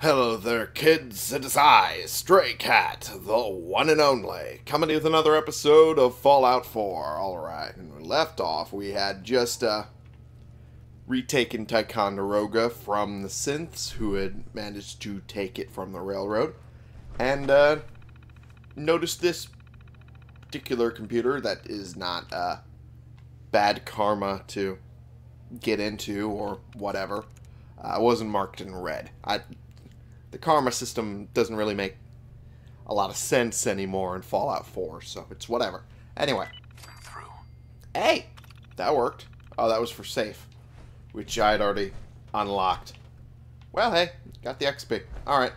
Hello there, kids. It is I, Stray Cat, the one and only, coming with another episode of Fallout 4. Alright, and we left off. We had just retaken Ticonderoga from the synths, who had managed to take it from the railroad. And noticed this particular computer that is not bad karma to get into or whatever. It wasn't marked in red. The karma system doesn't really make a lot of sense anymore in Fallout 4, so it's whatever. Anyway. Through. Hey! That worked. Oh, that was for safe, which I had already unlocked. Well, hey, got the XP. Alright.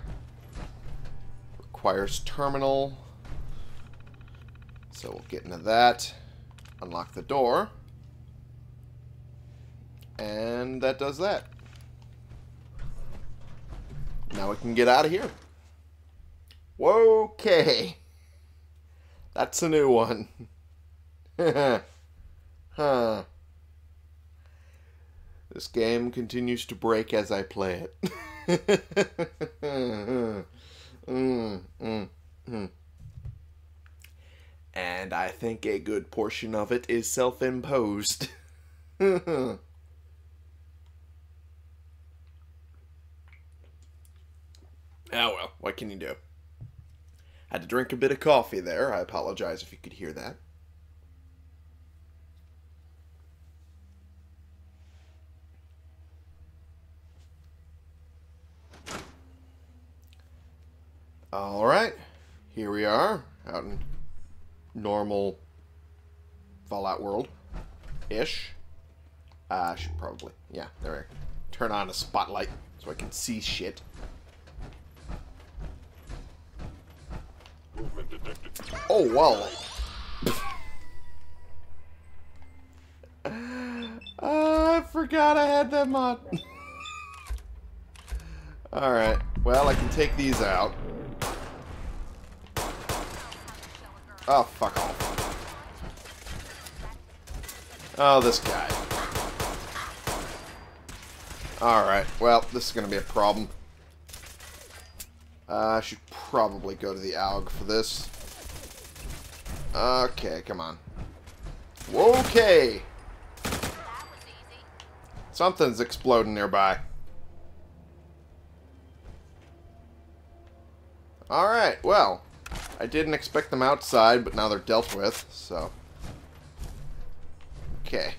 Requires terminal. So we'll get into that. Unlock the door. And that does that. Now we can get out of here. Okay. That's a new one. Huh. This game continues to break as I play it. And I think a good portion of it is self-imposed. Oh well, what can you do? I had to drink a bit of coffee there. I apologize if you could hear that. Alright, here we are, out in normal Fallout world-ish. I should probably, yeah, there we go. Turn on a spotlight so I can see shit. Oh, whoa. I forgot I had that mod. Alright. Well, I can take these out. Oh, fuck off. Oh, this guy. Alright. Well, this is going to be a problem. I should probably go to the AUG for this. Okay, come on. Okay! Something's exploding nearby. Alright, well. I didn't expect them outside, but now they're dealt with, so. Okay.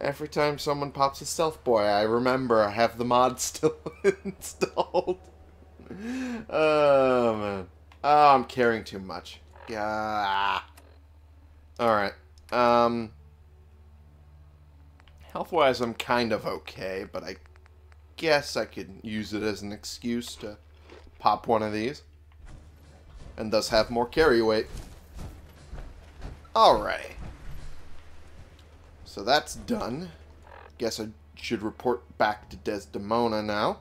Every time someone pops a stealth boy, I remember I have the mod still installed. Oh, man. Oh, I'm caring too much. Gah. Alright. Health-wise, I'm kind of okay, but I guess I could use it as an excuse to pop one of these. And thus have more carry weight. Alright. So that's done. Guess I should report back to Desdemona now.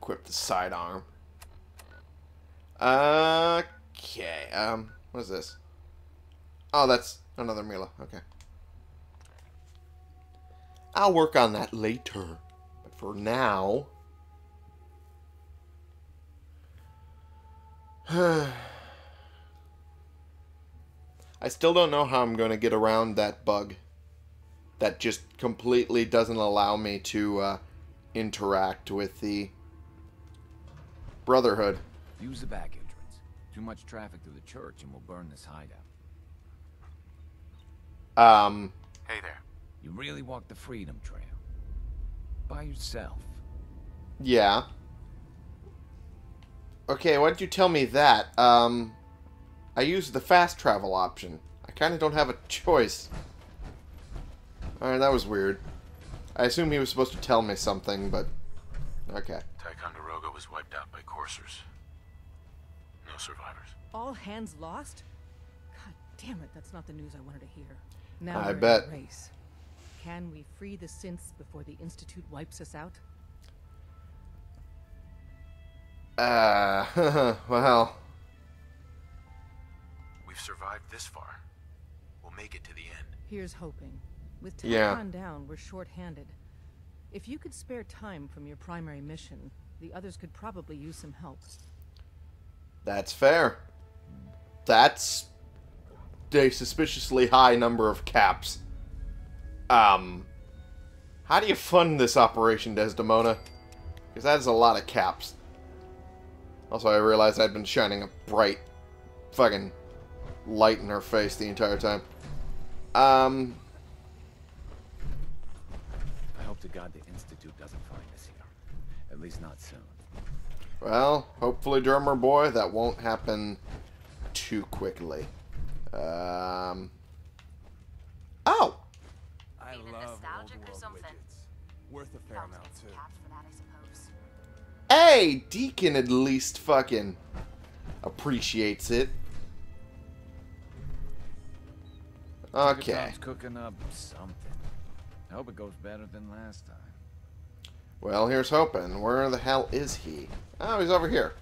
Equip the sidearm. Okay. What is this? Oh, that's another Mila. Okay. I'll work on that later. But for now... I still don't know how I'm going to get around that bug that just completely doesn't allow me to interact with the Brotherhood. Use the back entrance. Too much traffic to the church and we'll burn this hideout. Hey there. You really walked the Freedom Trail. By yourself. Yeah. Okay, why did you tell me that? I used the fast travel option. I kind of don't have a choice. Alright, that was weird. I assume he was supposed to tell me something, but... Okay. Ticonderoga was wiped out by coursers. No survivors. All hands lost? God damn it, that's not the news I wanted to hear. Now I bet. In a race. Can we free the synths before the Institute wipes us out? Well... We've survived this far. We'll make it to the end. Here's hoping. With time run down, we're short-handed. If you could spare time from your primary mission, the others could probably use some help. That's fair. That's a suspiciously high number of caps. How do you fund this operation, Desdemona? Because that is a lot of caps. Also, I realized I'd been shining a bright fucking light in her face the entire time. I hope to God the Institute doesn't find us here. At least not soon. Well, hopefully, Drummer Boy, that won't happen too quickly. Oh! I love or something. Worth a fair amount, too. Hey! Deacon at least fucking appreciates it. Okay. Cooking up something. I hope it goes better than last time. Well, here's hoping. Where the hell is he? Oh, he's over here.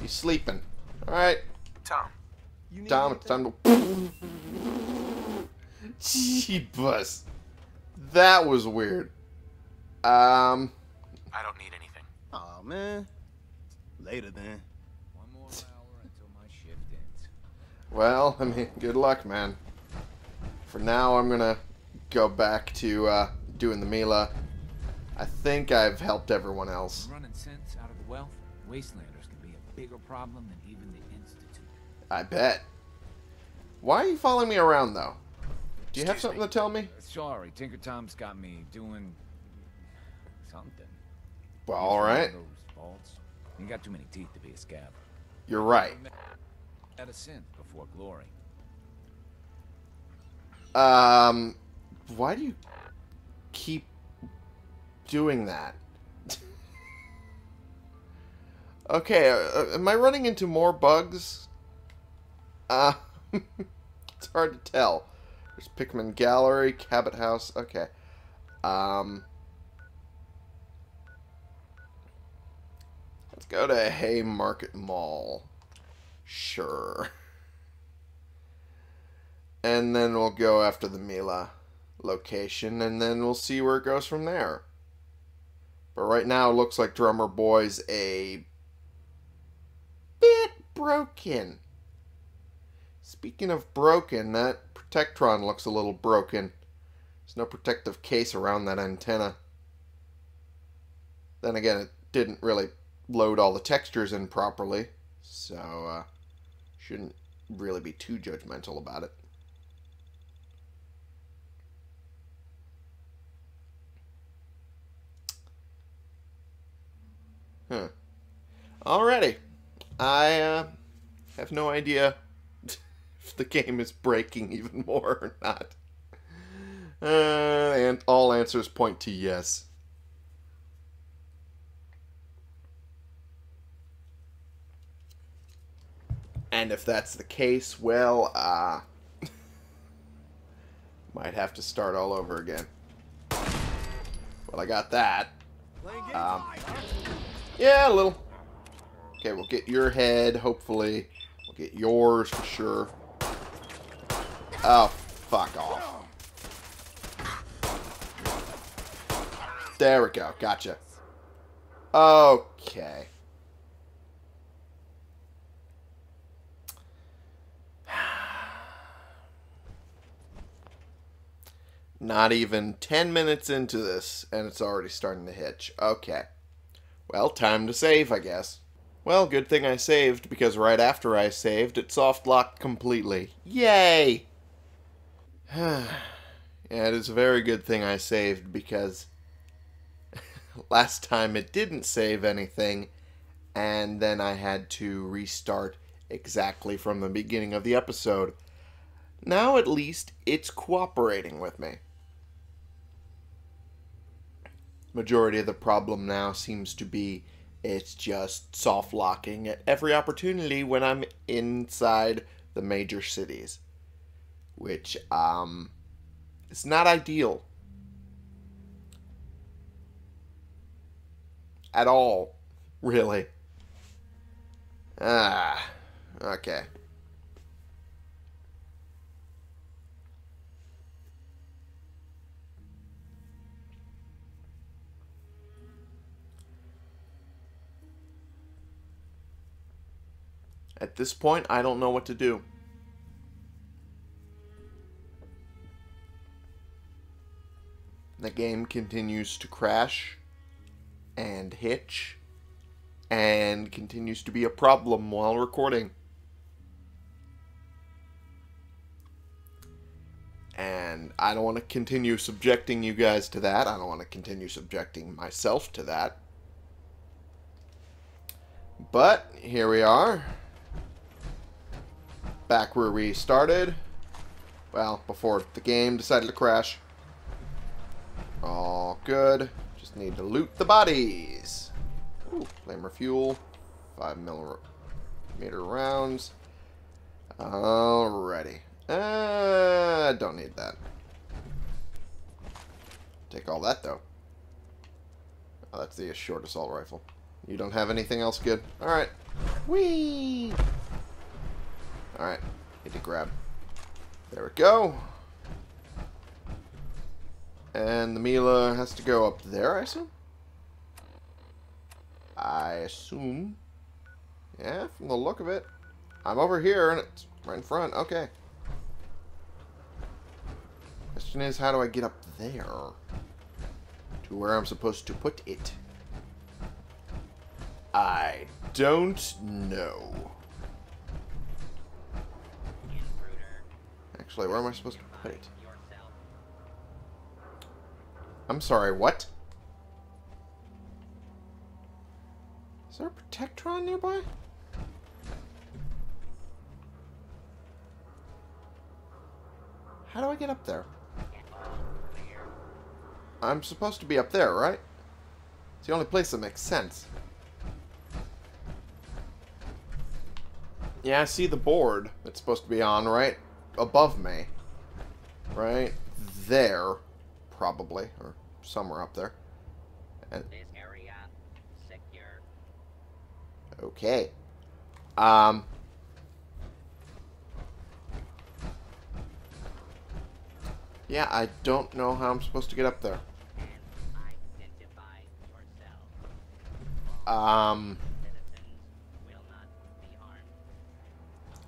He's sleeping. Alright. Tom, it's time to... Jeebus. That was weird. I don't need anything. Aw, man. Later, then. One more hour until my shift ends. Well, I mean, good luck, man. For now, I'm gonna go back to doing the Mila. I think I've helped everyone else. Running sense out of the wealth, wastelanders can be a bigger problem than even the Institute. I bet. Why are you following me around, though? Do you have something to tell me? Sorry, Tinker Tom's got me doing something. Well, all right. You got too many teeth to be a scab. You're right. At a sin before glory. Why do you keep doing that? Okay, am I running into more bugs? It's hard to tell. There's Pickman Gallery, Cabot House. Okay. Let's go to Haymarket Mall. Sure. And then we'll go after the Mila location, and then we'll see where it goes from there. But right now, it looks like Drummer Boy's a bit broken. Speaking of broken, that Protectron looks a little broken. There's no protective case around that antenna. Then again, it didn't really load all the textures in properly, so shouldn't really be too judgmental about it. Huh. Alrighty. I have no idea if the game is breaking even more or not. And all answers point to yes. And if that's the case, well, might have to start all over again. Well, I got that. Yeah, a little. Okay, we'll get your head, hopefully. We'll get yours for sure. Oh, fuck off. There we go. Gotcha. Okay. Not even 10 minutes into this, and it's already starting to hitch. Okay. Well, time to save, I guess. Well, good thing I saved, because right after I saved, it soft-locked completely. Yay! Yeah, it is a very good thing I saved, because last time it didn't save anything, and then I had to restart exactly from the beginning of the episode. Now, at least, it's cooperating with me. Majority of the problem now seems to be it's just soft locking at every opportunity when I'm inside the major cities, which it's not ideal at all, really. Okay. At this point, I don't know what to do. The game continues to crash and hitch and continues to be a problem while recording. And I don't want to continue subjecting you guys to that. I don't want to continue subjecting myself to that. But here we are. Back where we started. Well, before the game decided to crash. All good. Just need to loot the bodies. Ooh, flamer fuel. 5mm rounds. Alrighty. I don't need that. Take all that, though. Oh, that's the short assault rifle. You don't have anything else good? Alright. Whee! Alright. Need to grab. There we go. And the Mila has to go up there, I assume? Yeah, from the look of it. I'm over here, and it's right in front. Okay. Question is, how do I get up there to where I'm supposed to put it? I don't know. Actually, where am I supposed to put it? I'm sorry, what? Is there a Protectron nearby? How do I get up there? I'm supposed to be up there, right? It's the only place that makes sense. Yeah, I see the board that's supposed to be on right above me. Right there, probably, or somewhere up there. And this area secure. Okay. Yeah, I don't know how I'm supposed to get up there.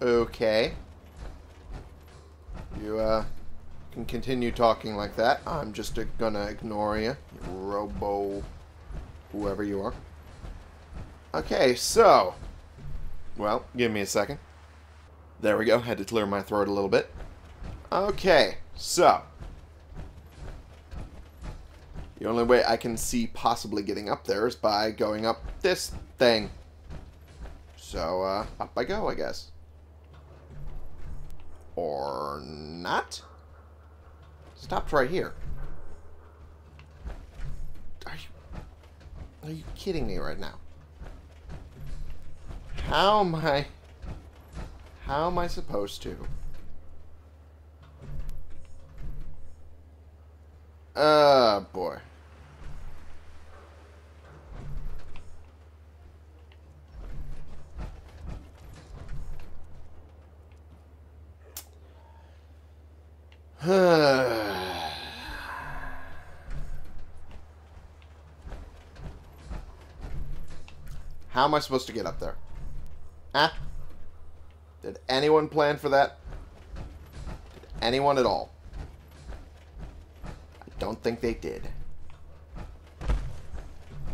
Okay. You, can continue talking like that. I'm just gonna ignore you. Robo... whoever you are. Okay, so... well, give me a second. There we go. Had to clear my throat a little bit. Okay, so... the only way I can see possibly getting up there is by going up this thing. So, up I go, I guess. Or not? Stopped right here. Are you kidding me right now? How am I supposed to? Boy. How am I supposed to get up there? Huh? Did anyone plan for that? Did anyone at all? I don't think they did.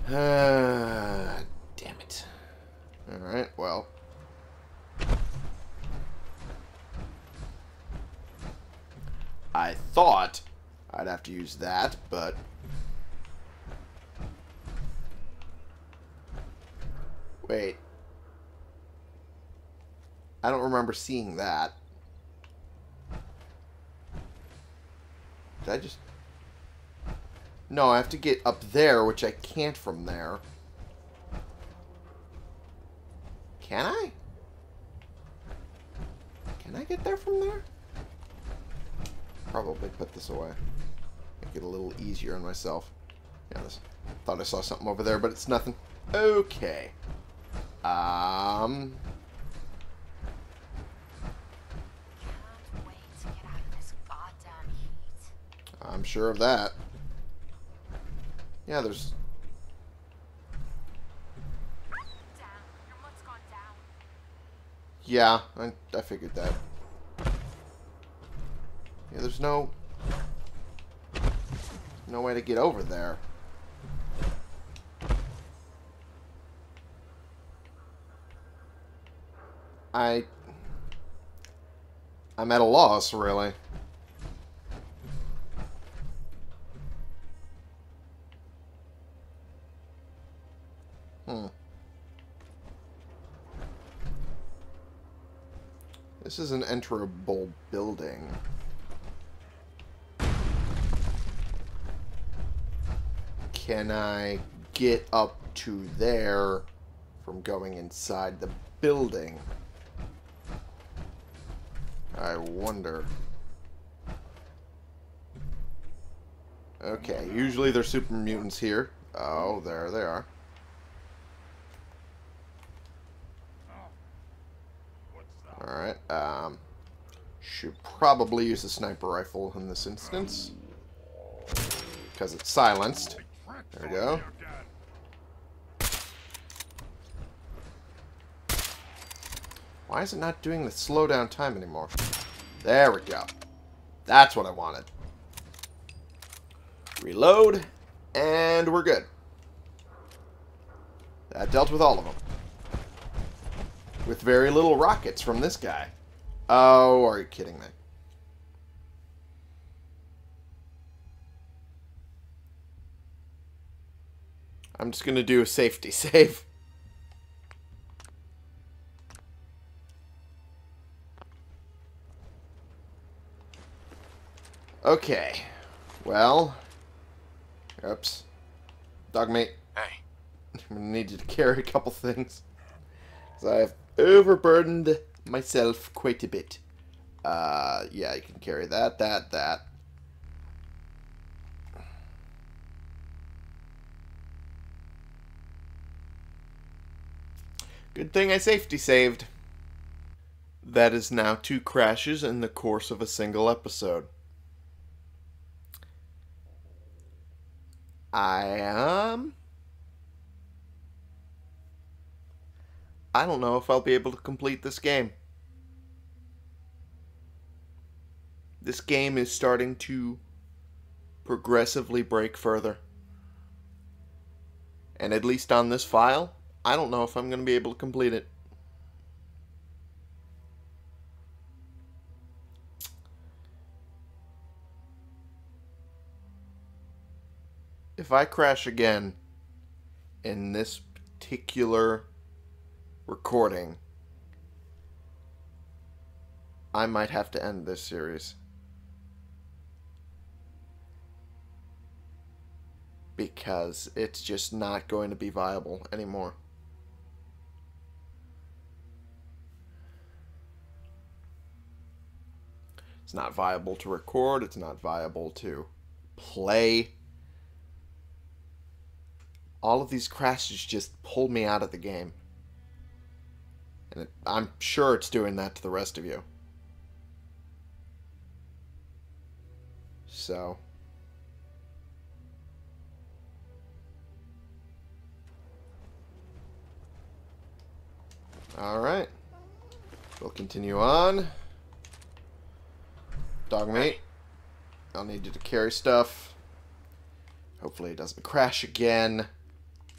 Damn it. Alright, well. I thought I'd have to use that, but... wait. I don't remember seeing that. Did I just... no, I have to get up there, which I can't from there. Can I? Can I get there from there? Probably put this away. Make it a little easier on myself. Yeah, thought I saw something over there, but it's nothing. Okay. Can't wait to get out of this goddamn heat. I'm sure of that. Yeah, there's... down. Your mud's gone down. Yeah, I figured that. Yeah, there's no way to get over there. I'm at a loss, really. This is an enterable building. Can I get up to there from going inside the building? I wonder. Okay, usually there's super mutants here. Oh, there they are. Alright, should probably use the sniper rifle in this instance. Because it's silenced. There we go. Why is it not doing the slowdown time anymore? There we go. That's what I wanted. Reload, and we're good. That dealt with all of them. With very little rockets from this guy. Oh, are you kidding me? I'm just going to do a safety save. Okay. Well. Oops. Dogmeat. Hey. I'm going to need you to carry a couple things. Because I have overburdened myself quite a bit. Yeah, you can carry that. Good thing I safety saved. That is now 2 crashes in the course of a single episode. I don't know if I'll be able to complete this game. This game is starting to progressively break further. And at least on this file, I don't know if I'm going to be able to complete it. If I crash again in this particular recording, I might have to end this series, because it's just not going to be viable anymore. It's not viable to record, it's not viable to play. All of these crashes just pull me out of the game. And I'm sure it's doing that to the rest of you. So. Alright. We'll continue on. Dogmeat. I'll need you to carry stuff. Hopefully it doesn't crash again.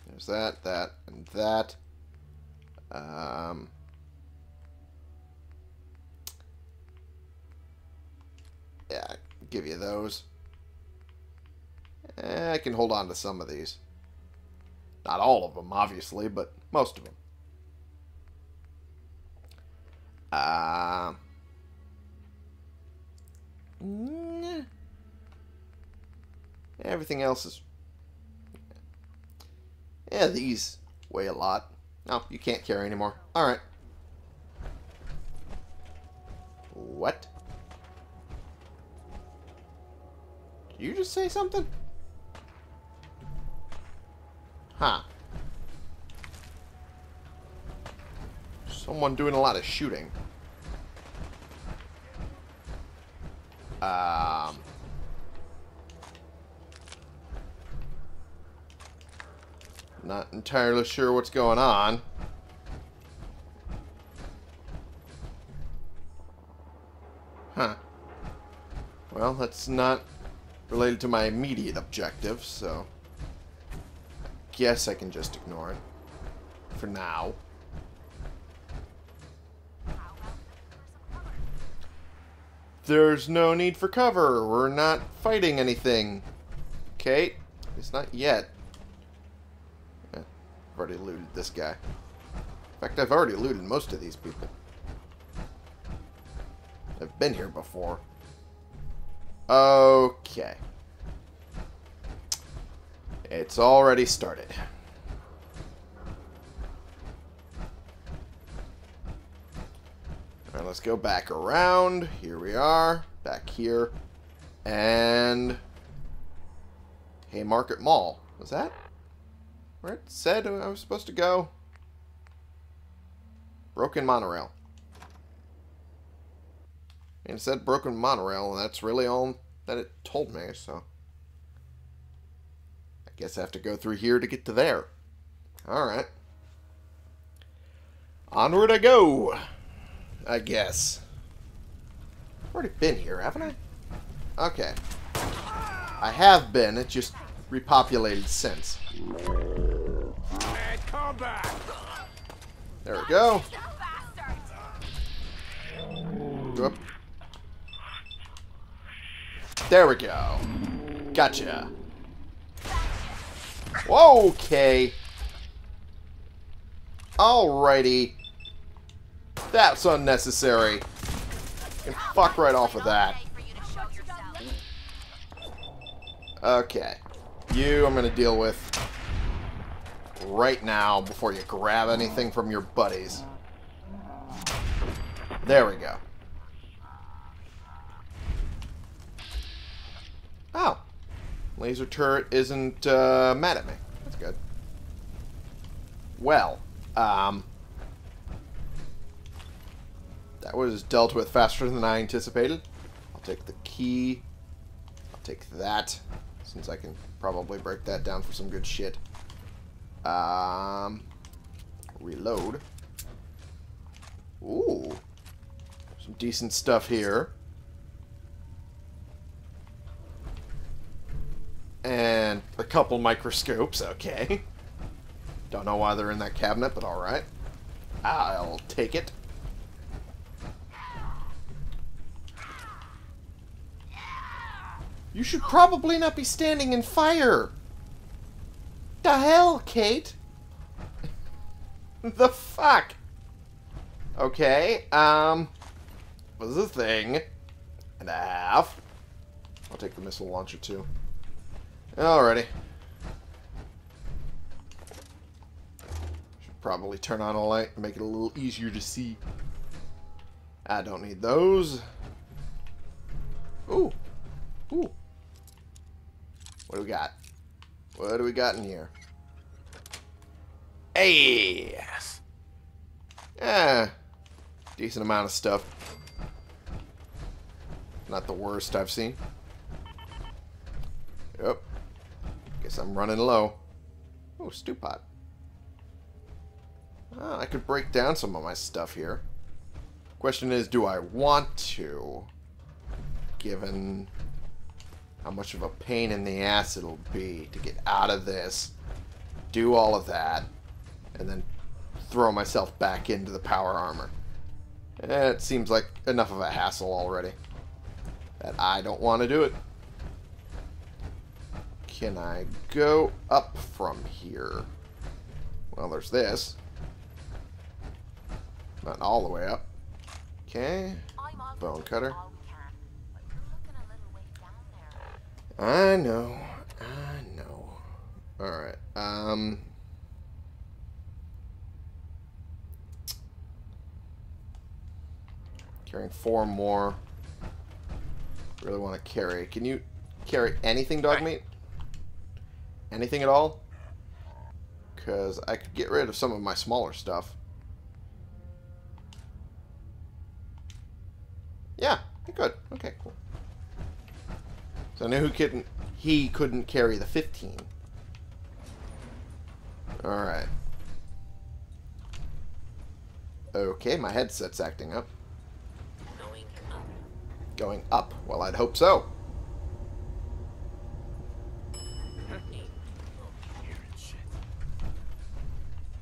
There's that, and that. Yeah, I'll give you those. I can hold on to some of these. Not all of them, obviously, but most of them. Everything else is... Yeah, these weigh a lot. No, you can't carry anymore. Alright. What? Did you just say something? Huh. Someone doing a lot of shooting. Not entirely sure what's going on. Well, that's not related to my immediate objective, so I guess I can just ignore it for now. There's no need for cover. We're not fighting anything. Okay, it's not yet. Yeah, I've already looted this guy. In fact, I've already looted most of these people. I've been here before. Okay. It's already started. Alright, let's go back around. Here we are. Back here. And Haymarket Mall. Was that where it said I was supposed to go? Broken monorail. And it said broken monorail, and that's really all that it told me, so I guess I have to go through here to get to there. Alright. Onward I go, I guess. I've already been here, haven't I? Okay. I have been, it just repopulated since. There we go. Go up. There we go. Gotcha. Okay. Alrighty. That's unnecessary. You can fuck right off of that. Okay. You I'm gonna deal with right now before you grab anything from your buddies. There we go. Oh, laser turret isn't mad at me. That's good. Well, that was dealt with faster than I anticipated. I'll take the key. I'll take that, since I can probably break that down for some good shit. Reload. Ooh, some decent stuff here. And a couple microscopes, okay. Don't know why they're in that cabinet, but alright. I'll take it. You should probably not be standing in fire! The hell, Kate? The fuck? Okay, was a thing. And a half. I'll take the missile launcher too. Alrighty. Should probably turn on a light and make it a little easier to see. I don't need those. Ooh. Ooh. What do we got? What do we got in here? Hey! Yeah. Decent amount of stuff. Not the worst I've seen. Yep. Guess I'm running low. Oh, stew pot. Ah, I could break down some of my stuff here. Question is, do I want to? Given how much of a pain in the ass it'll be to get out of this, do all of that, and then throw myself back into the power armor. It seems like enough of a hassle already that I don't want to do it. Can I go up from here? Well, there's this. Not all the way up. Okay. Bone cutter. I know. I know. Alright. Carrying four more. Really want to carry. Can you carry anything, Dogmeat? Anything at all? Because I could get rid of some of my smaller stuff. Yeah, I could. Okay, cool. So I knew he couldn't carry the 15. Alright. Okay, my headset's acting up. Going up. Well, I'd hope so.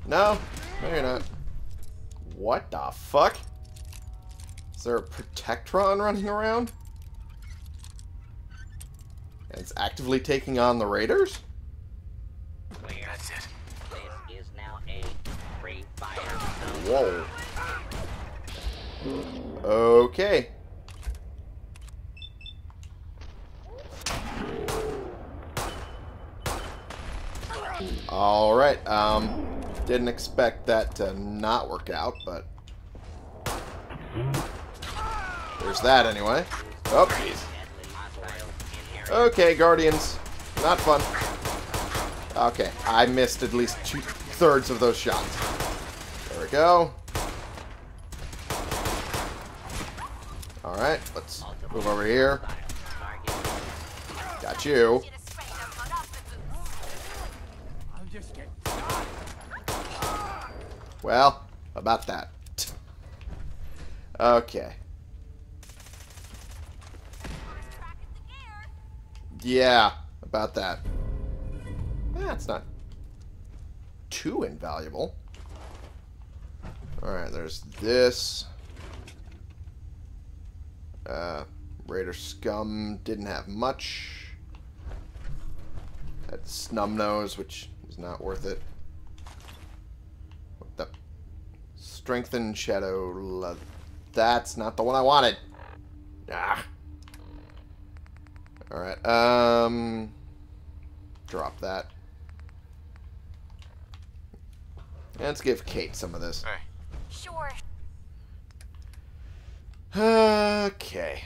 No? No, you're not. What the fuck? Is there a Protectron running around? And it's actively taking on the raiders? Clear. That's it. This is now a free fire zone. Whoa. Okay. Alright, didn't expect that to not work out, but there's that anyway. Oh, jeez. Okay, Guardians. Not fun. Okay, I missed at least 2/3 of those shots. There we go. Alright, let's move over here. Got you. Well, about that. Okay. Yeah, about that. That's not too invaluable. Alright, there's this. Raider Scum didn't have much. Had Snubnose, which is not worth it. What the? Strengthen Shadow Leather. That's not the one I wanted. Ah. Alright, drop that. Let's give Kate some of this. Hey. Sure. Okay.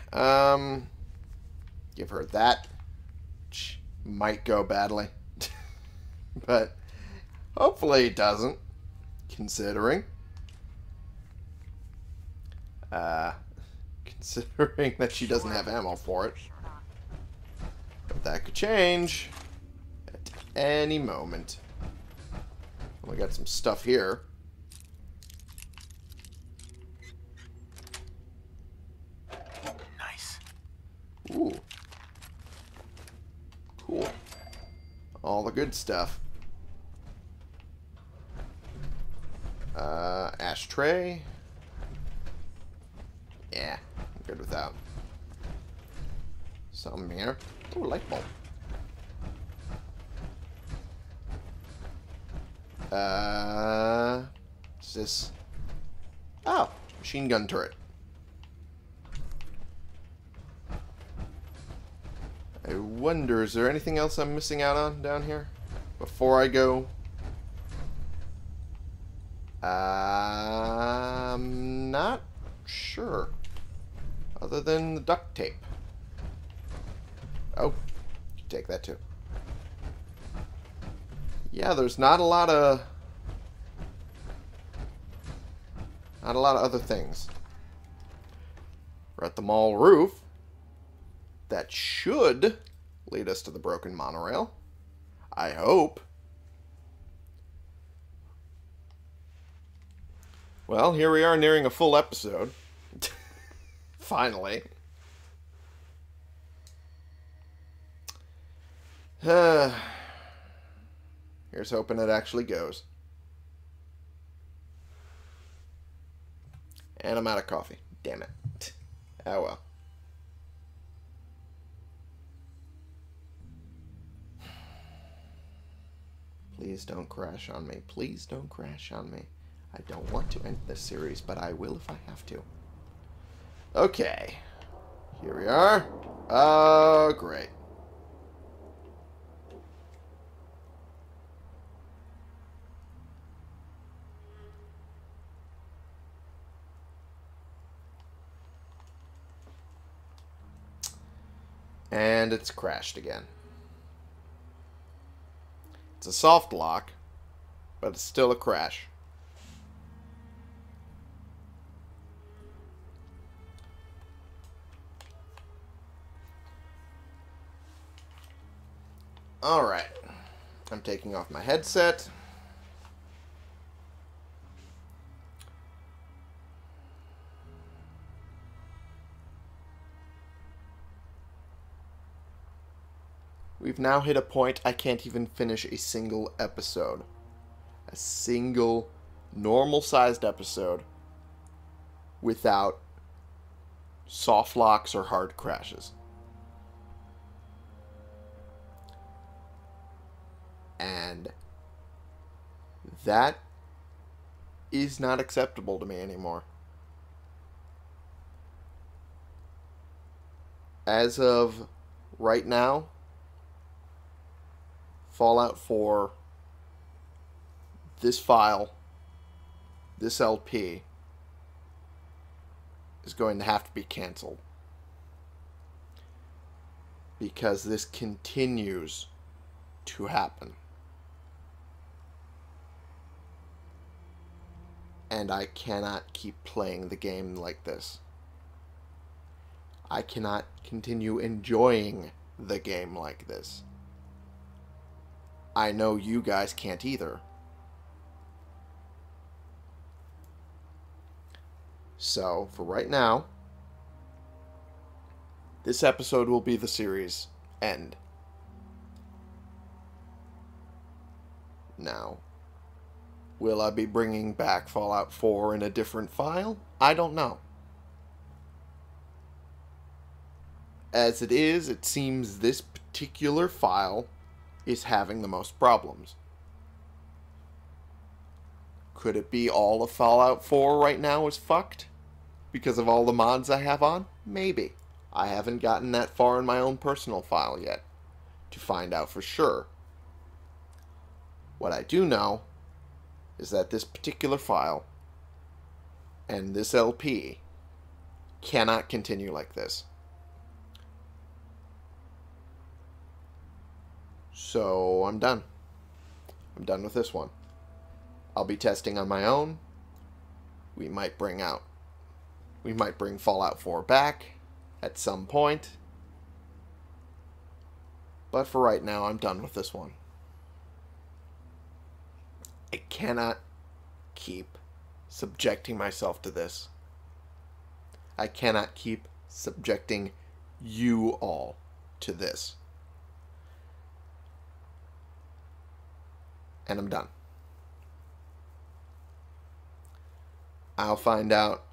Give her that. Which might go badly. But hopefully it doesn't, considering. Considering that she doesn't have ammo for it. But that could change at any moment. We got some stuff here. Nice. Ooh. Cool. All the good stuff. Ashtray. Yeah, I'm good with that. Something here. Ooh, light bulb. What's this? Oh, machine gun turret. I wonder, is there anything else I'm missing out on down here? Before I go... I'm not sure. Other than the duct tape. Oh, you take that too. Yeah, there's not a lot of other things. We're at the mall roof. That should lead us to the broken monorail. I hope. Well, here we are nearing a full episode. Finally. Here's hoping it actually goes. And I'm out of coffee. Damn it. Oh well. Please don't crash on me. Please don't crash on me. I don't want to end this series, but I will if I have to. Okay. Here we are. Oh, great. And it's crashed again. It's a soft lock, but it's still a crash. Alright. I'm taking off my headset. We've now hit a point I can't even finish a single episode. a single normal-sized episode without soft locks or hard crashes. And that is not acceptable to me anymore. As of right now, Fallout 4, this file, this LP, is going to have to be canceled. Because this continues to happen. And I cannot keep playing the game like this. I cannot continue enjoying the game like this. I know you guys can't either. So, for right now, this episode will be the series end. Now, will I be bringing back Fallout 4 in a different file? I don't know. As it is, it seems this particular file is having the most problems. Could it be all of Fallout 4 right now is fucked? Because of all the mods I have on? Maybe. I haven't gotten that far in my own personal file yet to find out for sure. What I do know is that this particular file and this LP cannot continue like this. So I'm done. I'm done with this one. I'll be testing on my own. We might bring Fallout 4 back at some point. But for right now, I'm done with this one. I cannot keep subjecting myself to this. I cannot keep subjecting you all to this. And I'm done. I'll find out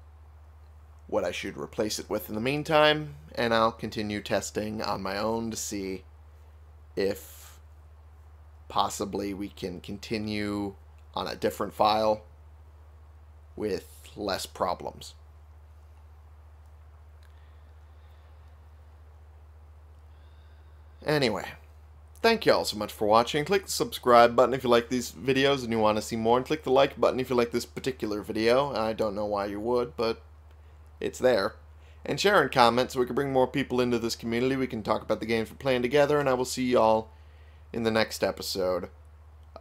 what I should replace it with in the meantime, and I'll continue testing on my own to see if possibly we can continue on a different file with less problems. Anyway. Thank you all so much for watching. Click the subscribe button if you like these videos and you want to see more. And click the like button if you like this particular video. I don't know why you would, but it's there. And share and comment so we can bring more people into this community. We can talk about the games we're playing together. And I will see you all in the next episode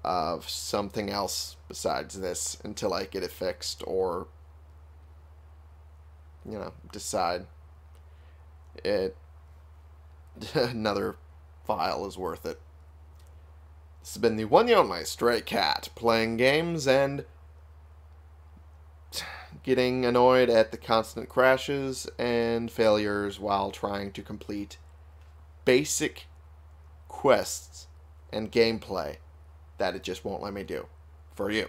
of something else besides this until I get it fixed or, you know, decide it another file is worth it. This has been the one and only Stray Cat, playing games and getting annoyed at the constant crashes and failures while trying to complete basic quests and gameplay that it just won't let me do for you.